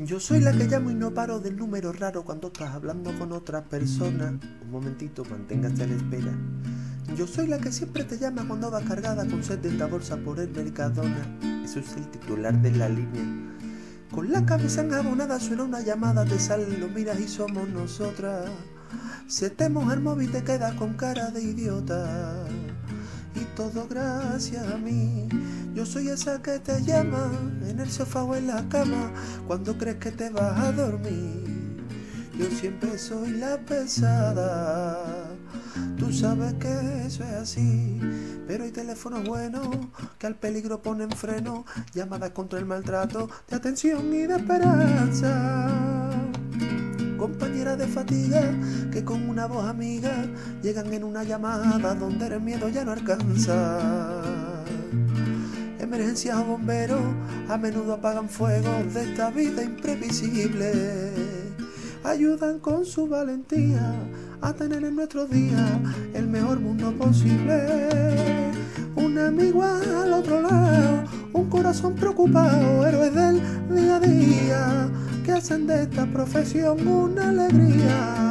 Yo soy la que llamo y no paro del número raro cuando estás hablando con otras personas. Un momentito, manténgase a la espera. Yo soy la que siempre te llama cuando vas cargada con 70 bolsas por el Mercadona. Eso es el titular de la línea. Con la cabeza enjabonada suena una llamada, te salen, lo miras y somos nosotras. Se te moja el móvil y te quedas con cara de idiota. Y todo gracias a mí. Yo soy esa que te llama en el sofá o en la cama cuando crees que te vas a dormir. Yo siempre soy la pesada, tú sabes que eso es así. Pero hay teléfonos buenos que al peligro ponen freno, llamadas contra el maltrato, de atención y de esperanza. Compañeras de fatiga que con una voz amiga llegan en una llamada donde el miedo ya no alcanza. Emergencias o bomberos a menudo apagan fuegos de esta vida imprevisible. Ayudan con su valentía a tener en nuestro día el mejor mundo posible. Un amigo al otro lado, un corazón preocupado, héroes del día a día que hacen de esta profesión una alegría.